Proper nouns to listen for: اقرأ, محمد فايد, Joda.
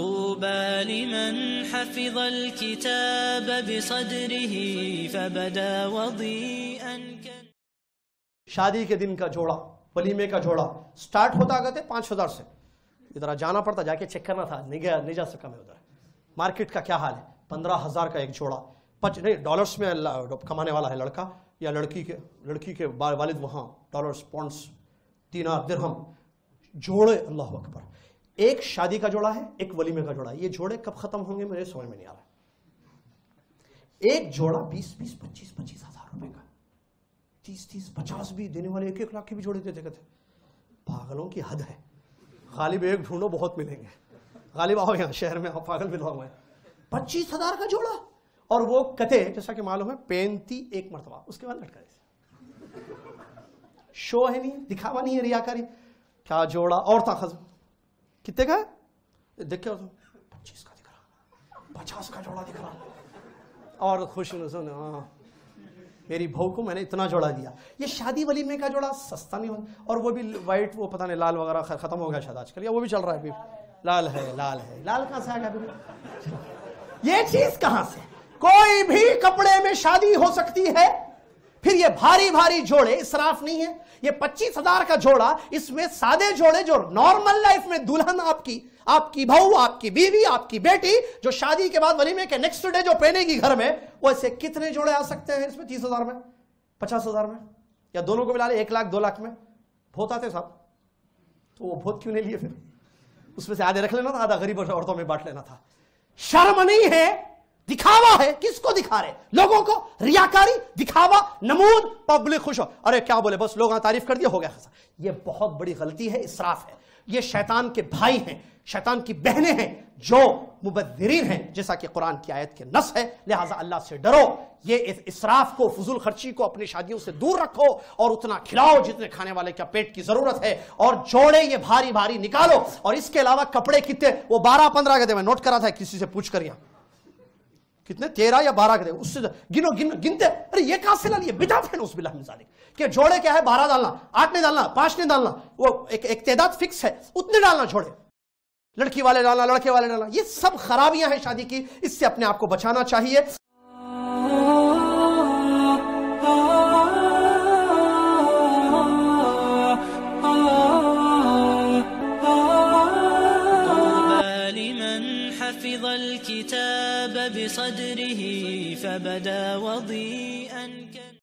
طوبى لمن حفظ الكتاب بصدره فبدا وضيئا. شادی کے دن کا جوڑا، ولیمے کا جوڑا سٹارٹ ہوتا گئے 5000 سے. ادھر جانا پڑتا، جا کے چیک کرنا تھا، نہیں گیا، نہیں جا سکا میں. ادھر مارکیٹ کا کیا حال ہے، 15,000 کا ایک جوڑا، $ڈالرس میں کمانے والا ہے لڑکا یا لڑکی کے والد وہاں ڈالرز، پونڈس، دینار، درہم جوڑے. اللہ اکبر. ایک شادی کا جوڑا ہے، ایک ولیمے کا جوڑا ہے. یہ جوڑے کب ختم ہوں گے مجھے سمجھ میں نہیں آ رہا. ایک جوڑا 20-25 روپے کا، 30-50 بھی دینے والے، 1-1 لاکھ کے بھی جوڑے دیتے تھے. پاگلوں کی حد ہے. غالب ایک ڈھونڈو، بہت ملیں گے. غالب آؤ یہاں شہر میں، پاگل بھی ہوا ہوا ہے. 25,000 کا جوڑا، اور وہ کتے جیسا کہ معلوم ہے 35 ایک مرتبہ، اس کے بعد لٹکا دیتے. شو ہے نہیں، دکھاوا نہیں ہے، ریاکاری. کیا جوڑا. اور تاخذ کتنے کا ہے، دیکھ کے 25 کا دکھ رہا، 50 کا جوڑا دکھ رہا، اور خوش نظر. ہاں میری بہو کو میں نے اتنا جوڑا دیا. یہ شادی ولیمے کا جوڑا سستا نہیں ہوتا، اور وہ بھی وائٹ، وہ پتہ نہیں لال وغیرہ ختم ہو گیا شاید آج کل، یا وہ بھی چل رہا ہے. لال ہے، لال ہے، لال کہاں سے آ گیا؟ یہ چیز کہاں سے؟ کوئی بھی کپڑے میں شادی ہو سکتی ہے. پھر یہ بھاری بھاری جوڑے اسراف نہیں ہے. یہ 25,000 کا جوڑا، اس میں سادے جوڑے جو نارمل لائف میں دلہن آپ کی بہو، آپ کی بیوی، آپ کی بیٹی جو شادی کے بعد ولیمے کے نیکسٹ ڈے جو پہنے گی گھر میں، ویسے کتنے جوڑے آ سکتے ہیں اس میں؟ 30,000 میں، 50,000 میں، یا دونوں کو ملا لے 1 لاکھ 2 لاکھ میں. بہت آتے صاحب، تو وہ بہت کیوں نہیں لیے؟ پھر اس میں سے آدھے رکھ لینا تھا، آدھا غریب عورتوں میں بانٹ لینا تھا. شرم نہیں ہے، دکھاوا ہے. کس کو دکھا رہے؟ لوگوں کو. ریاکاری، دکھاوا، نمود. پبلک خوش ہو، ارے کیا بولے، بس لوگوں نے تعریف کر دیا، ہو گیا خاصا. یہ بہت بڑی غلطی ہے، اسراف ہے. یہ شیطان کے بھائی ہیں، شیطان کی بہنیں ہیں جو مبذرین ہیں، جیسا کہ قرآن کی آیت کے نص ہے. لہٰذا اللہ سے ڈرو، یہ اسراف کو، فضول خرچی کو اپنی شادیوں سے دور رکھو، اور اتنا کھلاؤ جتنے کھانے والے کا پیٹ کی ضرورت ہے. اور جوڑے یہ بھاری بھاری نکالو. اور اس کے علاوہ کپڑے کتنے، وہ 12-15 کا دے. میں نوٹ کرا تھا، کسی سے پوچھ کر یہاں کتنے، 13 یا 12 کے دے. اس سے گنتے. ارے یہ کہاں سے لا لیے؟ بدعت ہے، نعوذ باللہ من ذالک. کہ جوڑے کیا ہے، 12 ڈالنا، 8 نہیں ڈالنا، 5 نہیں ڈالنا، وہ ایک تعداد فکس ہے، اتنے ڈالنا جوڑے. لڑکی والے ڈالنا، لڑکے والے ڈالنا. یہ سب خرابیاں ہیں شادی کی، اس سے اپنے آپ کو بچانا چاہیے. حفظ الكتاب بصدره فبدا وضيئا.